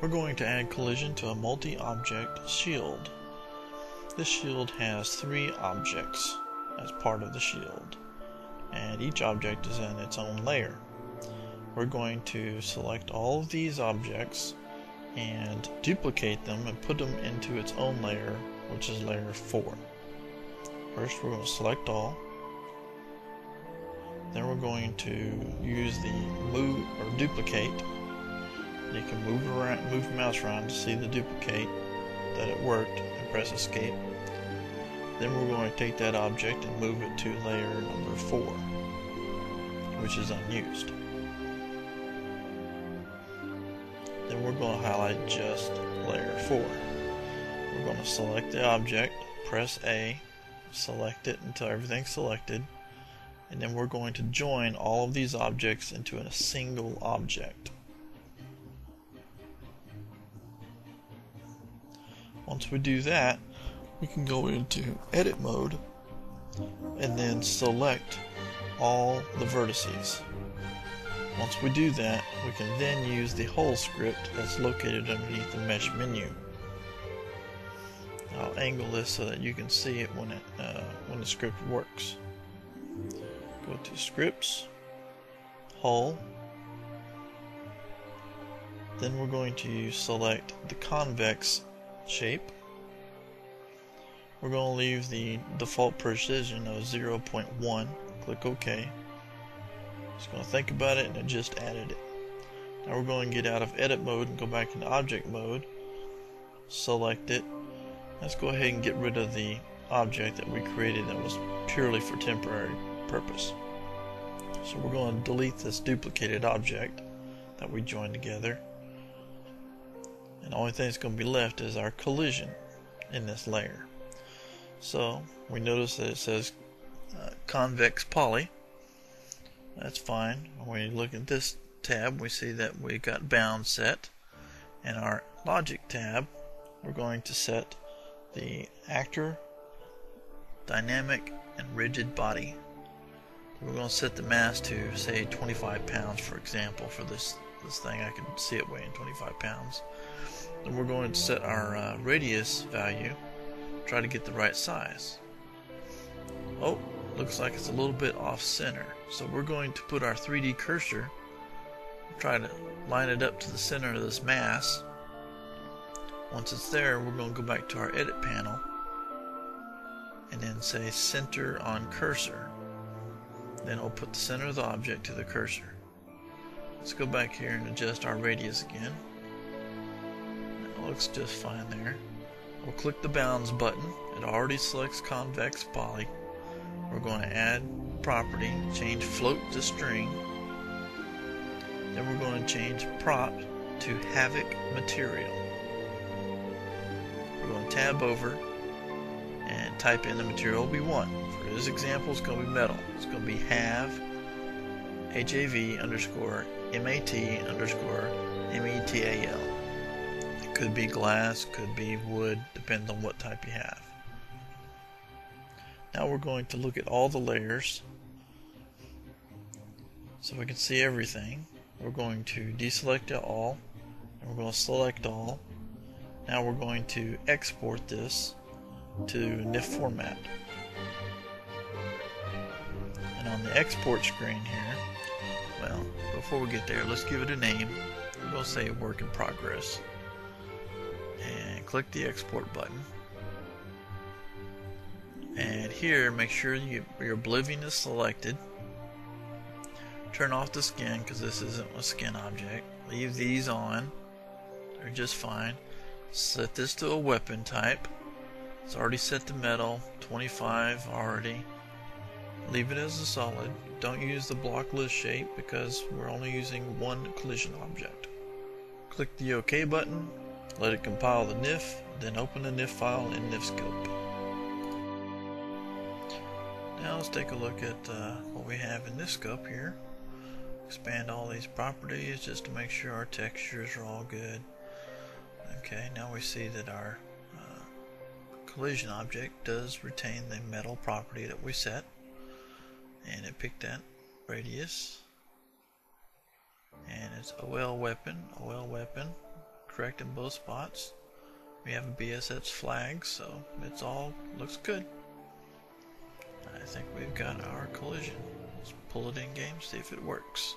We're going to add collision to a multi-object shield. This shield has 3 objects as part of the shield, and each object is in its own layer. We're going to select all of these objects and duplicate them and put them into its own layer, which is layer 4. First we're going to select all. Then we're going to use the move or duplicate. You can move the mouse around to see the duplicate, that it worked, and press escape. Then we're going to take that object and move it to layer number 4, which is unused. Then we're going to highlight just layer 4. We're going to select the object, press A, select it until everything's selected, and then we're going to join all of these objects into a single object. Once we do that, we can go into edit mode and then select all the vertices. Once we do that, we can then use the hull script that's located underneath the mesh menu. I'll angle this so that you can see it when the script works. Go to scripts, hull, then we're going to select the convex shape. We're going to leave the default precision of 0.1, click OK. It's going to think about it, and it just added it. Now we're going to get out of edit mode and go back into object mode, select it. Let's go ahead and get rid of the object that we created that was purely for temporary purpose. So we're going to delete this duplicated object that we joined together, and the only thing that's going to be left is our collision in this layer. So we notice that it says convex poly. That's fine. When we look at this tab, we see that we got bound set. In our logic tab, we're going to set the actor, dynamic, and rigid body. We're going to set the mass to, say, 25 pounds, for example. For this thing, I can see it weighing 25 pounds. Then we're going to set our radius value, try to get the right size. Oh, looks like it's a little bit off center, so we're going to put our 3D cursor, try to line it up to the center of this mass. Once it's there, we're going to go back to our edit panel and then say center on cursor. Then I'll put the center of the object to the cursor. Let's go back here and adjust our radius again. That looks just fine there. We'll click the bounds button. It already selects convex poly. We're going to add property, change float to string. Then we're going to change prop to havoc material. We're going to tab over and type in the material we want. For this example, it's going to be metal. It's going to be hav_mat_metal. It could be glass, could be wood, depends on what type you have. Now we're going to look at all the layers so we can see everything. We're going to deselect it all, and we're going to select all. Now we're going to export this to NIF format. And on the export screen here, well, before we get there, let's give it a name. We'll say work in progress. And click the export button. And here, make sure your Oblivion is selected. Turn off the skin, because this isn't a skin object. Leave these on. They're just fine. Set this to a weapon type. It's already set to metal, 25 already. Leave it as a solid. Don't use the block list shape because we're only using one collision object. Click the OK button. Let it compile the NIF, then open the NIF file in NifScope. Now let's take a look at what we have in NifScope here. Expand all these properties just to make sure our textures are all good. Okay, now we see that our collision object does retain the metal property that we set, and it picked that radius, and it's OL weapon, correct in both spots. We have a BSS flag, so it's all looks good. I think we've got our collision. Let's pull it in game, see if it works.